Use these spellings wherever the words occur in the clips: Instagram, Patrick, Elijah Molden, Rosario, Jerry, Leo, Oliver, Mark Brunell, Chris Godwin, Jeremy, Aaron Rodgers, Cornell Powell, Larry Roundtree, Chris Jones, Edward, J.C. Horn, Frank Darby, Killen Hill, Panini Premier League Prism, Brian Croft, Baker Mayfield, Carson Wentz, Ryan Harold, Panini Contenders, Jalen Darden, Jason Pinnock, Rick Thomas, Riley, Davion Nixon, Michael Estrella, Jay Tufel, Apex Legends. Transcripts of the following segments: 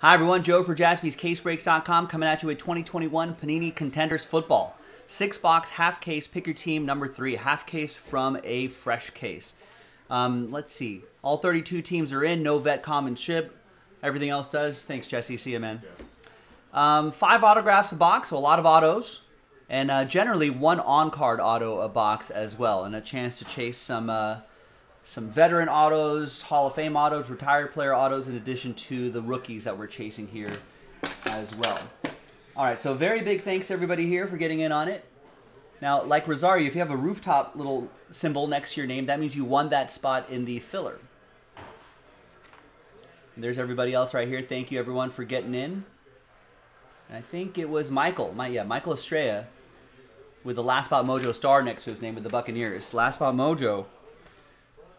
Hi everyone, Joe for JaspysCaseBreaks.com coming at you with 2021 Panini Contenders Football. 6 box, half case, pick your team, number 3. Half case from a fresh case. Let's see. All 32 teams are in, no vet common ship. Everything else does. Thanks, Jesse. See you, man. 5 autographs a box, so a lot of autos. And generally one on-card auto a box as well. And a chance to chase some veteran autos, Hall of Fame autos, retired player autos, in addition to the rookies that we're chasing here as well. All right, so very big thanks to everybody here for getting in on it. Now, like Rosario, if you have a rooftop little symbol next to your name, that means you won that spot in the filler. And there's everybody else right here. Thank you, everyone, for getting in. And I think it was Michael Estrella with the Last Spot Mojo star next to his name with the Buccaneers. Last Spot Mojo.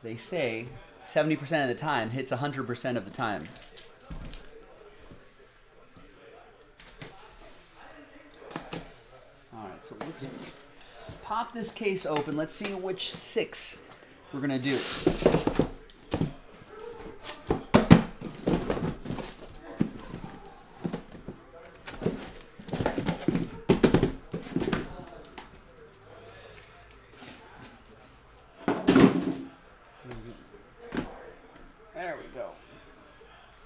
They say 70% of the time hits 100% of the time. All right, so let's pop this case open. Let's see which 6 we're going to do.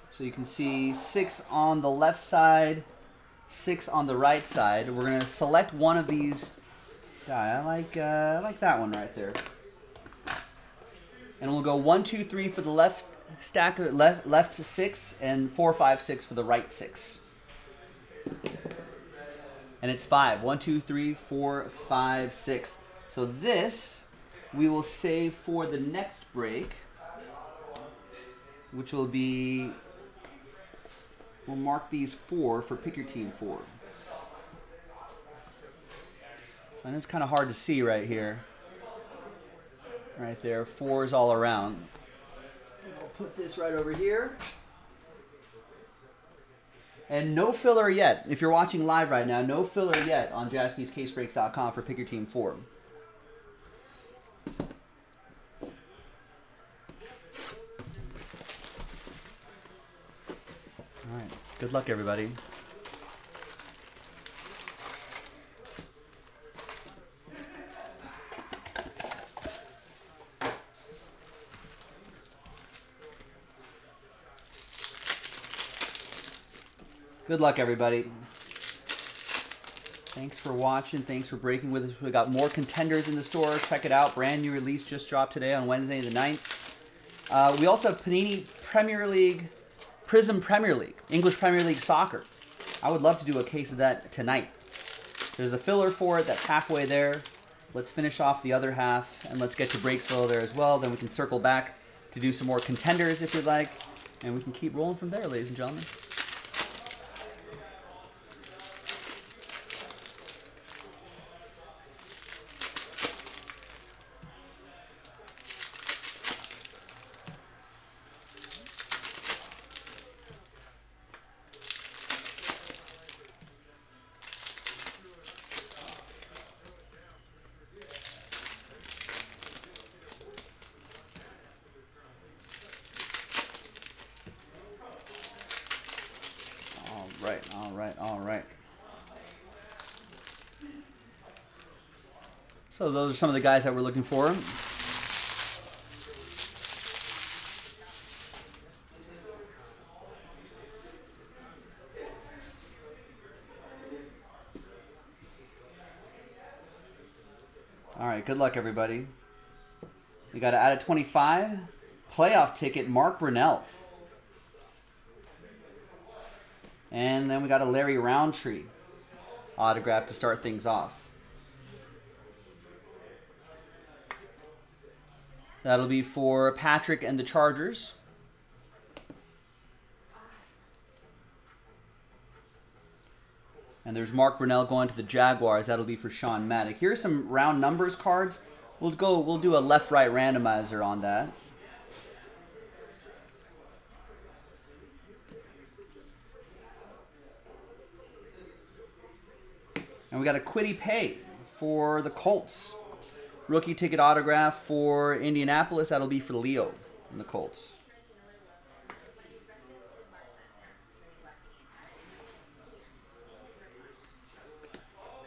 So you can see 6 on the left side, 6 on the right side. We're gonna select one of these die. I like that one right there. And we'll go 1, 2, 3 for the left stack, left to 6, and 4, 5, 6 for the right 6. And it's 5. 1, 2, 3, 4, 5, 6. So this we will save for the next break, which will be. We'll mark these 4 for pick your team 4. And it's kind of hard to see right here. Right there, 4s all around. We'll put this right over here. And no filler yet. If you're watching live right now, no filler yet on JaspysCaseBreaks.com for pick your team 4. All right. Good luck, everybody. Good luck, everybody. Thanks for watching. Thanks for breaking with us. We got more Contenders in the store. Check it out. Brand new release just dropped today on Wednesday the 9th. We also have Panini Premier League Prism Premier League, English Premier League Soccer. I would love to do a case of that tonight. There's a filler for it that's halfway there. Let's finish off the other half, and let's get to Breaksville there as well. Then we can circle back to do some more Contenders if you'd like, and we can keep rolling from there, ladies and gentlemen. All right. So those are some of the guys that we're looking for. All right, good luck, everybody. We got to add a 25 playoff ticket, Mark Brunell. And then we got a Larry Roundtree autograph to start things off. That'll be for Patrick and the Chargers. And there's Mark Brunell going to the Jaguars. That'll be for Sean Maddock. Here's some round numbers cards. We'll do a left-right randomizer on that. And we got a Quiddy Pay for the Colts. Rookie ticket autograph for Indianapolis. That'll be for Leo and the Colts.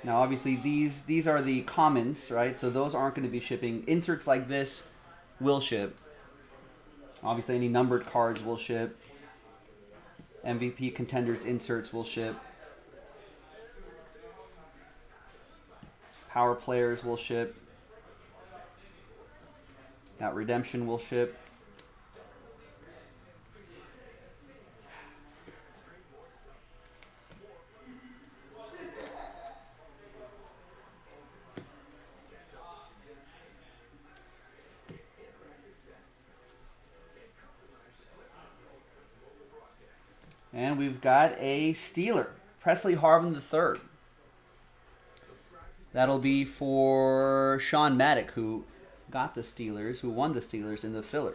Now, obviously, these are the commons, right? So those aren't going to be shipping. Inserts like this will ship. Obviously, any numbered cards will ship. MVP contenders inserts will ship. Power players will ship. That redemption will ship. And we've got a Steeler, Presley Harvin III. That'll be for Sean Maddock, who got the Steelers, who won the Steelers in the filler.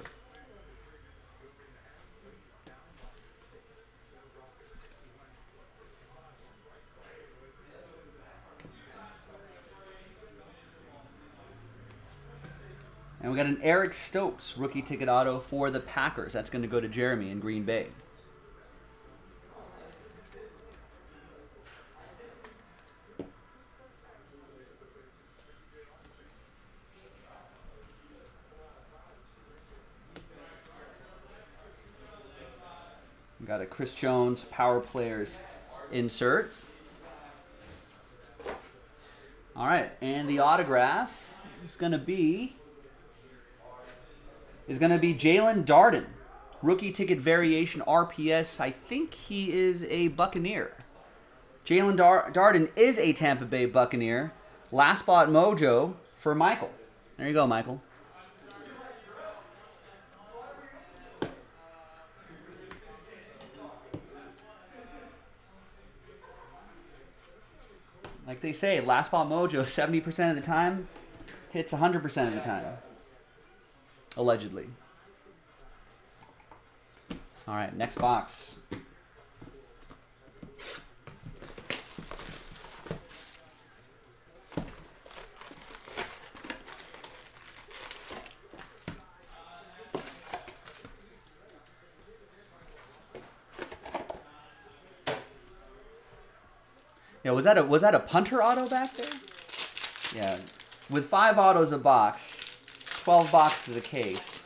And we got an Eric Stokes rookie ticket auto for the Packers. That's going to go to Jeremy in Green Bay. We got a Chris Jones Power Players insert. All right, and the autograph is going to be Jalen Darden, rookie ticket variation RPS. I think he is a Buccaneer. Jalen Darden is a Tampa Bay Buccaneer. Last spot mojo for Michael. There you go, Michael. Like they say, last spot mojo 70% of the time hits 100% of the time, allegedly. All right, next box. Yeah, was that a punter auto back there? Yeah, with 5 autos a box, 12 boxes a case.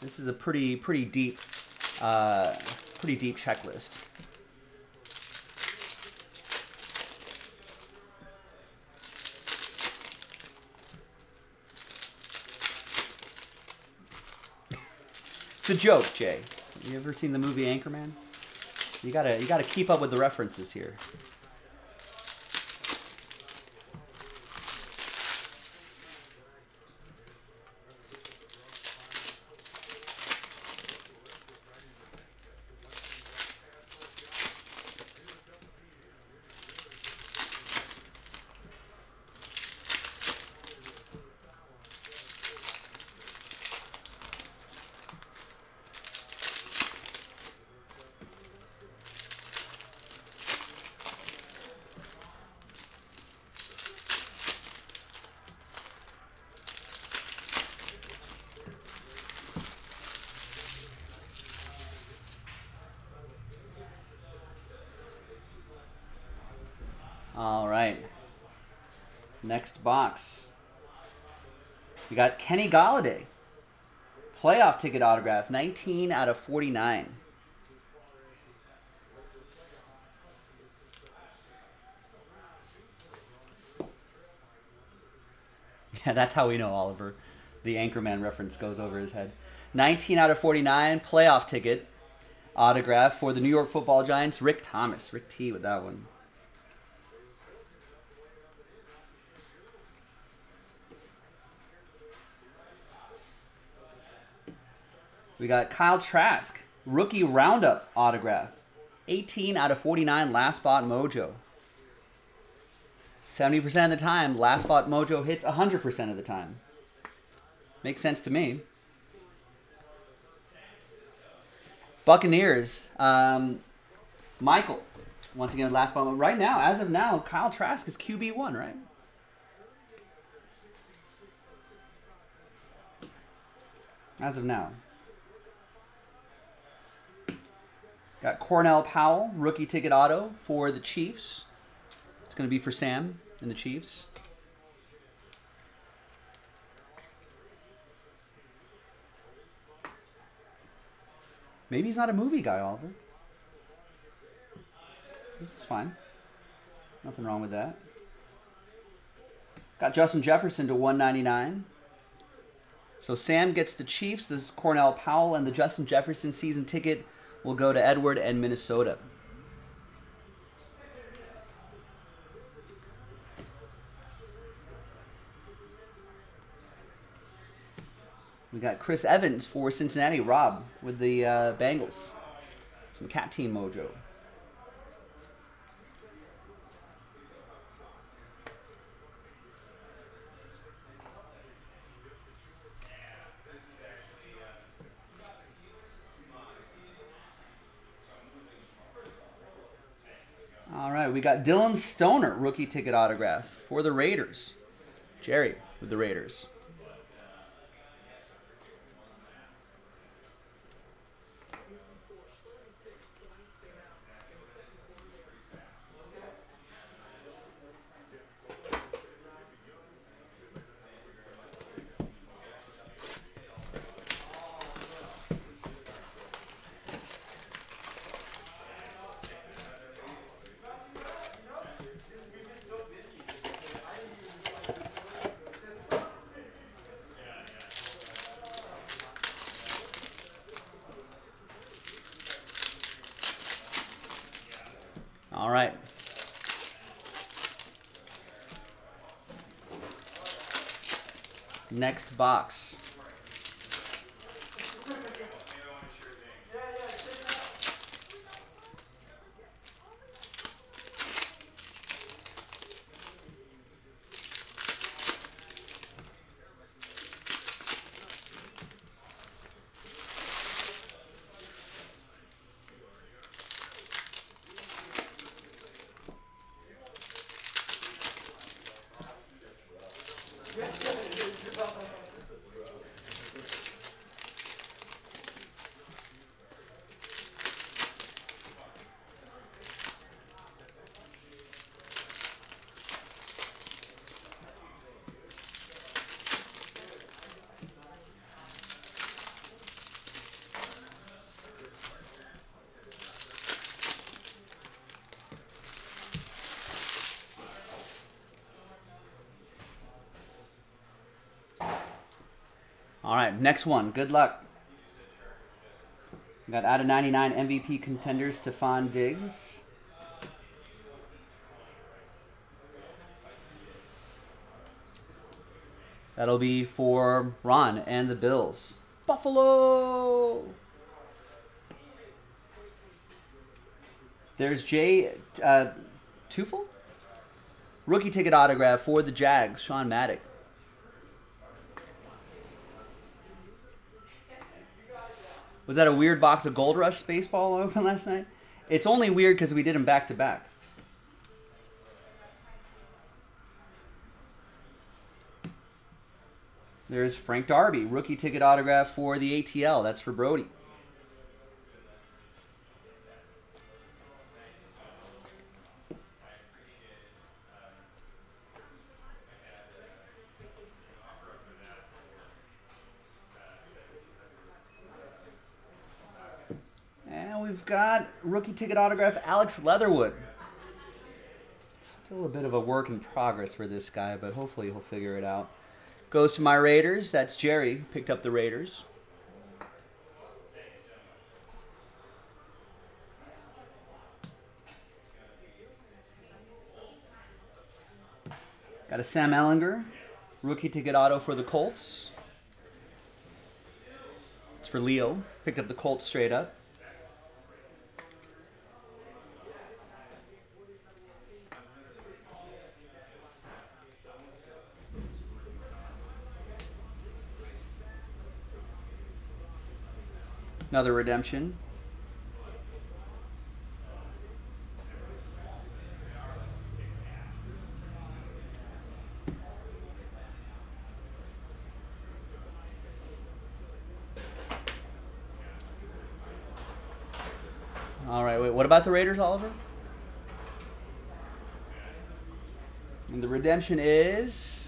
This is a pretty deep checklist. It's a joke, Jay. You ever seen the movie Anchorman? You gotta keep up with the references here. All right, next box. We got Kenny Golladay, playoff ticket autograph, 19 out of 49. Yeah, that's how we know Oliver. The Anchorman reference goes over his head. 19 out of 49, playoff ticket autograph for the New York Football Giants, Rick Thomas, Rick T with that one. We got Kyle Trask, rookie roundup autograph. 18 out of 49, last spot mojo. 70% of the time, last spot mojo hits 100% of the time. Makes sense to me. Buccaneers, Michael, once again, last spot mojo. Right now, as of now, Kyle Trask is QB1, right? As of now. Got Cornell Powell, rookie ticket auto for the Chiefs. It's going to be for Sam and the Chiefs. Maybe he's not a movie guy, Oliver. It's fine. Nothing wrong with that. Got Justin Jefferson to 199. So Sam gets the Chiefs. This is Cornell Powell, and the Justin Jefferson season ticket will go to Edward and Minnesota. We got Chris Evans for Cincinnati, Rob with the Bengals. Some cat team mojo. All right, we got Dylan Stoner, rookie ticket autograph for the Raiders. Jerry with the Raiders. All right. Next box. All right, next one. Good luck. We got out of 99 MVP contenders, Stefan Diggs. That'll be for Ron and the Bills. Buffalo! There's Jay Tufel? Rookie ticket autograph for the Jags, Sean Maddock. Was that a weird box of Gold Rush baseball open last night? It's only weird because we did them back to back. There's Frank Darby, rookie ticket autograph for the ATL. That's for Brody. We've got rookie ticket autograph Alex Leatherwood. Still a bit of a work in progress for this guy, but hopefully he'll figure it out. Goes to my Raiders. That's Jerry. Picked up the Raiders. Got a Sam Ellinger. Rookie ticket auto for the Colts. It's for Leo. Picked up the Colts straight up. Another redemption. All right, wait, what about the Raiders, Oliver? And the redemption is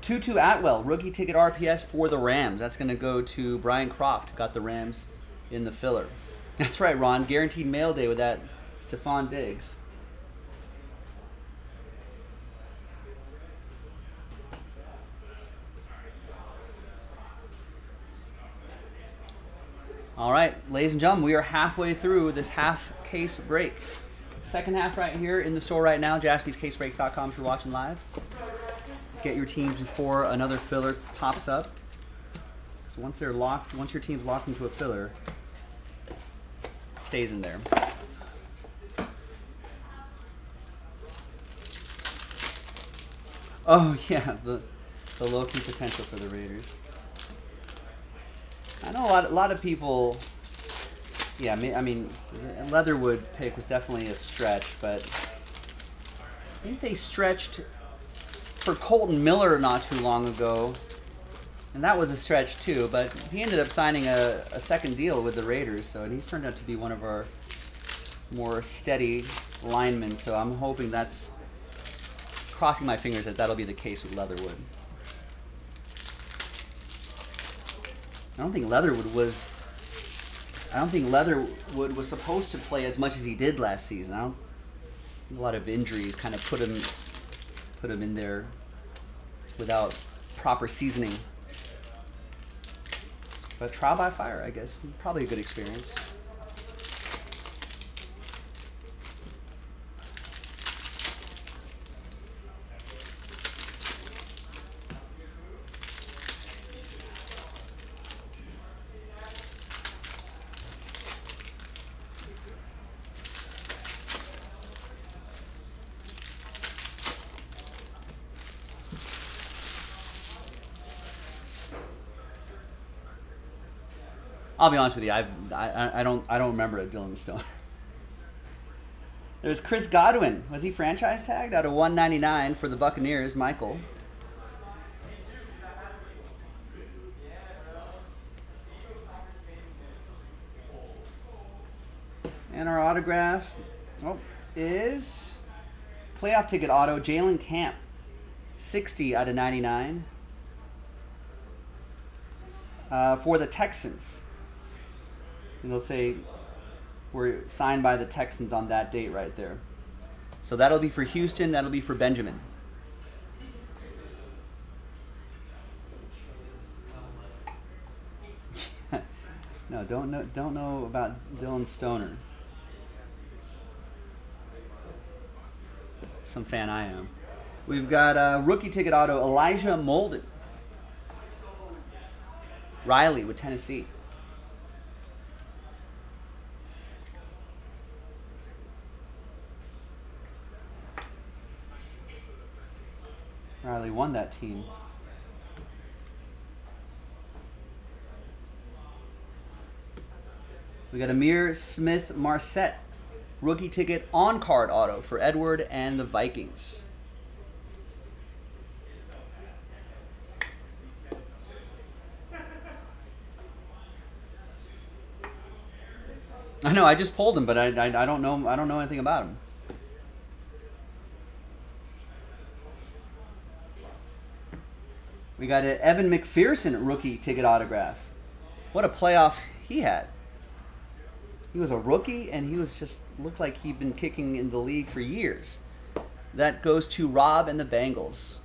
Tutu Atwell, rookie ticket RPS for the Rams. That's going to go to Brian Croft, got the Rams in the filler. That's right, Ron. Guaranteed mail day with that Stefan Diggs. All right, ladies and gentlemen, we are halfway through this half case break. Second half right here in the store right now, JaspysCaseBreaks.com if you're watching live. Get your teams before another filler pops up. So once they're locked, once your team's locked into a filler, it stays in there. Oh yeah, the low-key potential for the Raiders. I know a lot of people, yeah, I mean, Leatherwood pick was definitely a stretch, but I think they stretched for Colton Miller not too long ago, and that was a stretch too, but he ended up signing a second deal with the Raiders, so, and he's turned out to be one of our more steady linemen, so I'm hoping that's, crossing my fingers that that'll be the case with Leatherwood. I don't think Leatherwood was supposed to play as much as he did last season. A lot of injuries kind of put him in there without proper seasoning. But trial by fire, I guess. Probably a good experience. I'll be honest with you. I don't remember a Dylan Stoner. There's Chris Godwin. Was he franchise tagged out of 199 for the Buccaneers? Michael. And our autograph is playoff ticket auto Jalen Camp, 60 out of 99 for the Texans. And they'll say we're signed by the Texans on that date right there. So that'll be for Houston. That'll be for Benjamin. No, don't know about Dylan Stoner. Some fan I am. We've got rookie ticket auto Elijah Molden. Riley with Tennessee. Riley won that team. We got Amir Smith Marset, rookie ticket on card auto for Edward and the Vikings. I know I just pulled him, but I don't know anything about him. We got an Evan McPherson rookie ticket autograph. What a playoff he had. He was a rookie, and he was just looked like he'd been kicking in the league for years. That goes to Rob and the Bengals.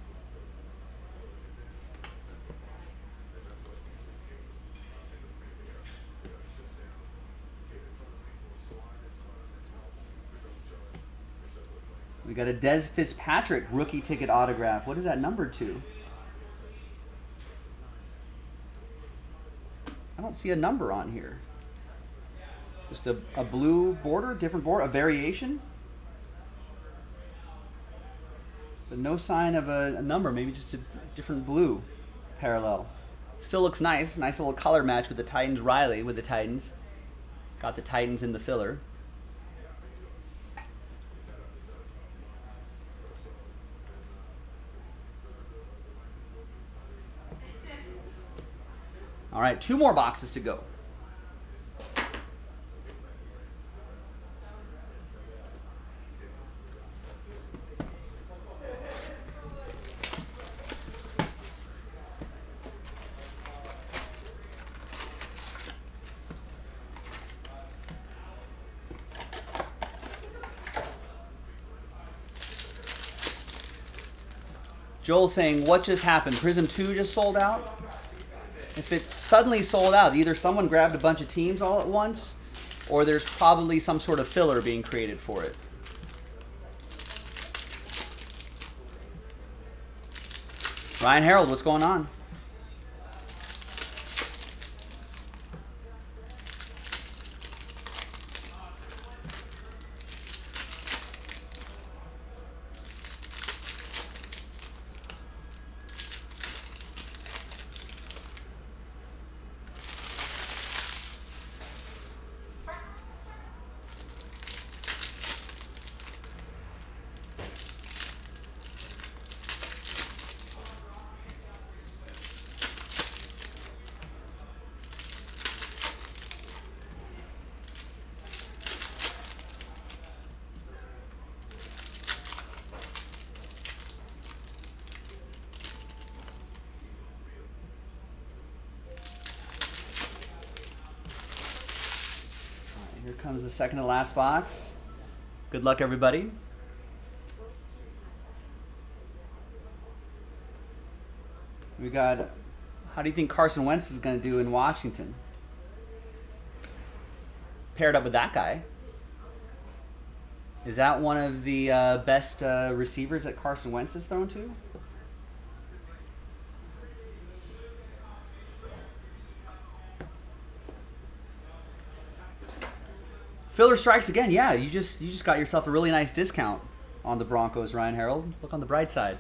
We got a Des Fitzpatrick rookie ticket autograph. What is that number to? I don't see a number on here. Just a blue border, different border, a variation. But no sign of a number, maybe just a different blue parallel. Still looks nice. Nice little color match with the Titans. Riley with the Titans. Got the Titans in the filler. All right, two more boxes to go. Joel saying, what just happened? Prism 2 just sold out? If it suddenly sold out, either someone grabbed a bunch of teams all at once, or there's probably some sort of filler being created for it. Ryan Harold, what's going on? Comes the second to last box. Good luck, everybody. We got, how do you think Carson Wentz is going to do in Washington? Paired up with that guy. Is that one of the best receivers that Carson Wentz is thrown to? Filler strikes again, yeah. You just got yourself a really nice discount on the Broncos, Ryan Harold. Look on the bright side.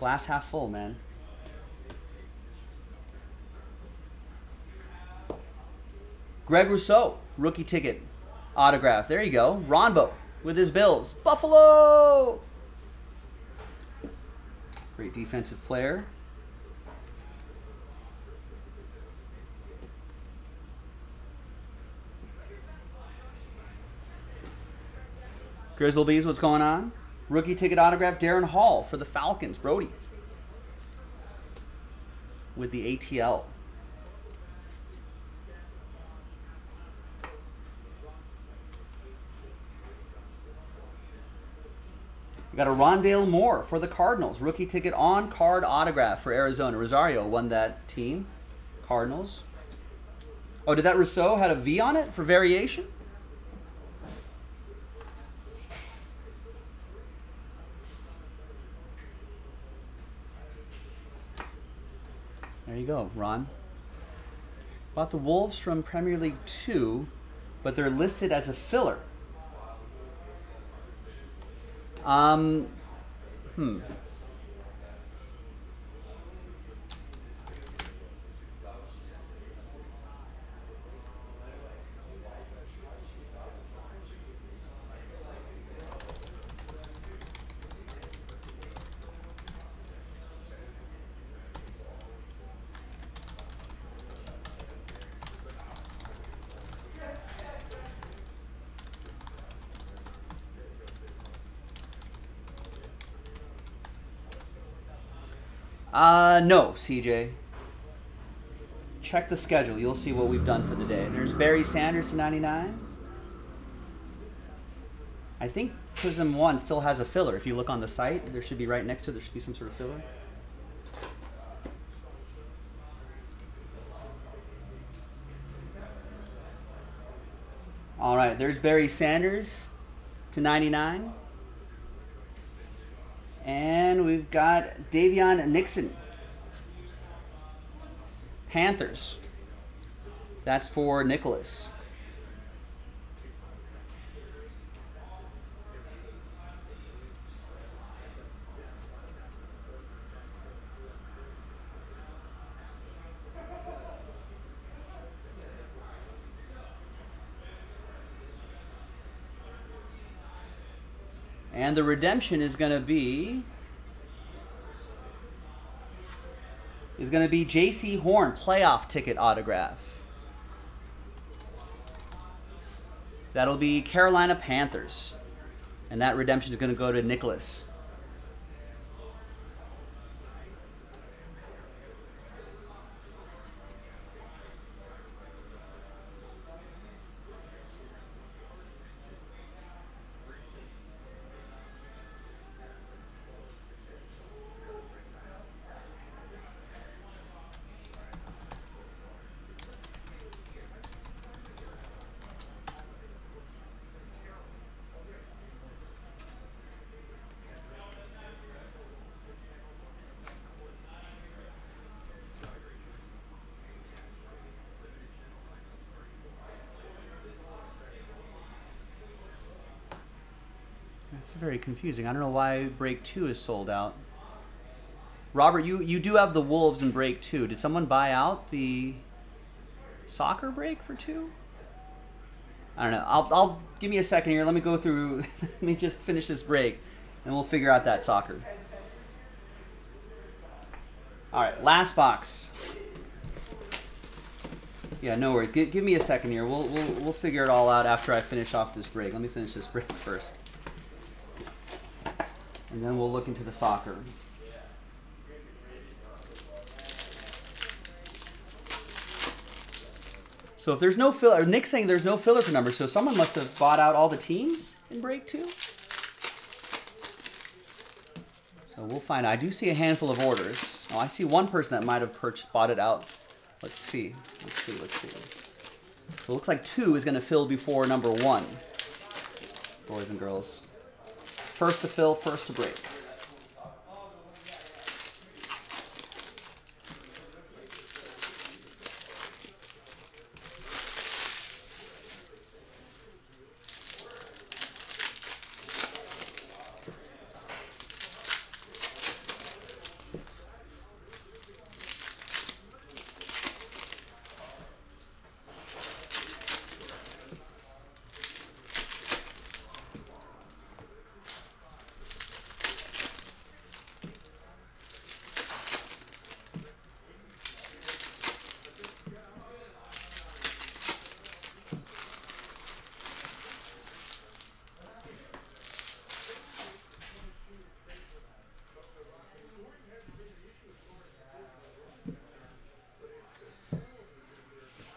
Glass half full, man. Greg Rousseau, rookie ticket, autograph. There you go. Ronbo with his Bills. Buffalo! Great defensive player. Grizzlebees, what's going on? Rookie ticket autograph, Darren Hall for the Falcons, Brody. With the ATL. We got a Rondale Moore for the Cardinals. Rookie ticket on card autograph for Arizona. Rosario won that team. Cardinals. Oh, did that Rousseau had a V on it for variation? There you go, Ron. Bought the Wolves from Premier League 2, but they're listed as a filler. No, CJ. Check the schedule. You'll see what we've done for the day. There's Barry Sanders to 99. I think Prism 1 still has a filler. If you look on the site, there should be right next to it, there should be some sort of filler. All right, there's Barry Sanders to 99. And we've got Davion Nixon. Panthers. That's for Nicholas. And the redemption is going to be J.C. Horn, playoff ticket autograph. That'll be Carolina Panthers. And that redemption is going to go to Nicholas. It's very confusing. I don't know why break 2 is sold out. Robert, you do have the Wolves in break 2. Did someone buy out the soccer break for 2? I don't know. I'll give me a second here. Let me go through. Let me just finish this break, and we'll figure out that soccer. All right, last box. Yeah, no worries. Give me a second here. We'll figure it all out after I finish off this break. Let me finish this break first, and then we'll look into the soccer. So if there's no filler, Nick's saying there's no filler for numbers, so someone must have bought out all the teams in break 2. So we'll find out. I do see a handful of orders. Oh, I see one person that might have bought it out. Let's see. So it looks like 2 is going to fill before number 1, boys and girls. First to fill, first to break.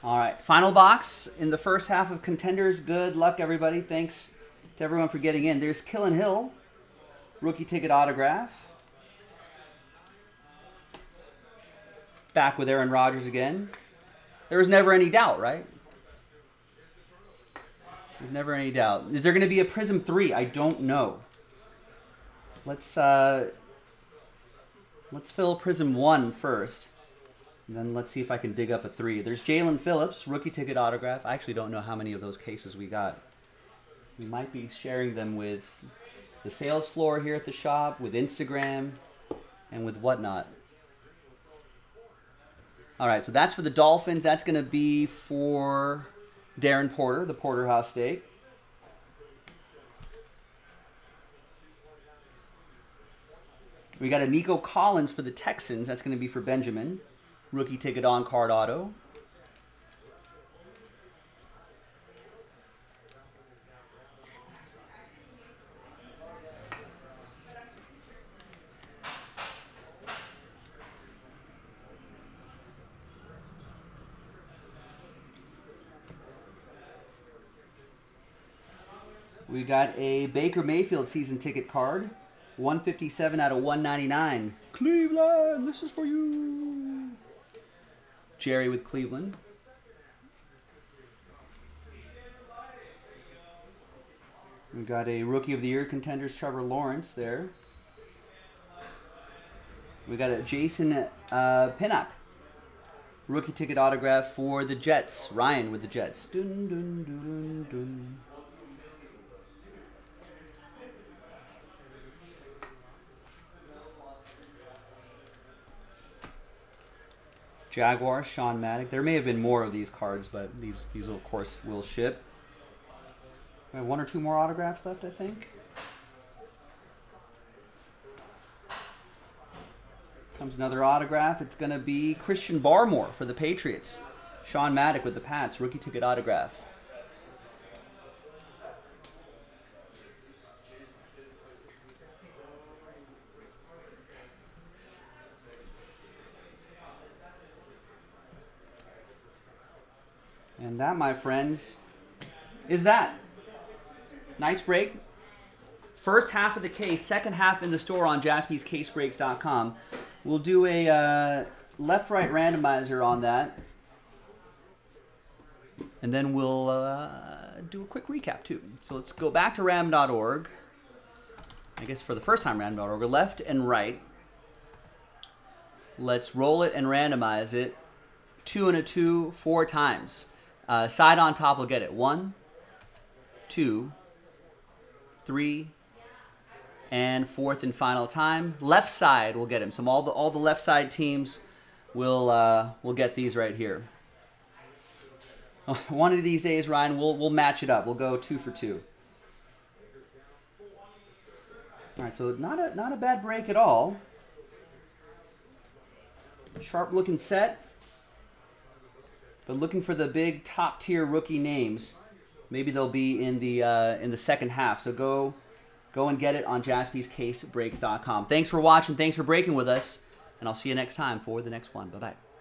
All right, final box in the first half of Contenders. Good luck, everybody. Thanks to everyone for getting in. There's Killen Hill, rookie ticket autograph. Back with Aaron Rodgers again. There was never any doubt, right? There's never any doubt. Is there going to be a Prism 3? I don't know. Let's fill Prism 1 first. And then let's see if I can dig up a 3. There's Jalen Phillips, rookie ticket autograph. I actually don't know how many of those cases we got. We might be sharing them with the sales floor here at the shop, with Instagram, and with whatnot. All right, so that's for the Dolphins. That's going to be for Darren Porter, the Porterhouse steak. We got a Nico Collins for the Texans. That's going to be for Benjamin. Rookie ticket on card auto. We got a Baker Mayfield season ticket card. 157/199. Cleveland, this is for you. Jerry with Cleveland. We got a Rookie of the Year Contenders, Trevor Lawrence there. We got a Jason Pinnock, rookie ticket autograph for the Jets. Ryan with the Jets. Dun, dun, dun, dun. Jaguars, Sean Maddock. There may have been more of these cards, but these of course will ship. We have 1 or 2 more autographs left, I think. Comes another autograph. It's going to be Christian Barmore for the Patriots. Sean Maddock with the Pats, rookie ticket autograph. And that, my friends, is that. Nice break. First half of the case, second half in the store on JaspysCaseBreaks.com. We'll do a left-right randomizer on that. And then we'll do a quick recap, too. So let's go back to ram.org. I guess for the first time, ram.org. Left and right. Let's roll it and randomize it. 2 and a 2, 4 times. Side on top will get it. 1, 2, 3, And fourth and final time, left side will get him. So all the left side teams will get these right here. One of these days, Ryan, we'll match it up. We'll go 2 for 2. All right, so not a bad break at all. Sharp looking set, but looking for the big top tier rookie names. Maybe they'll be in the second half. So go and get it on JaspysCaseBreaks.com. Thanks for watching. Thanks for breaking with us, and I'll see you next time for the next one. Bye bye.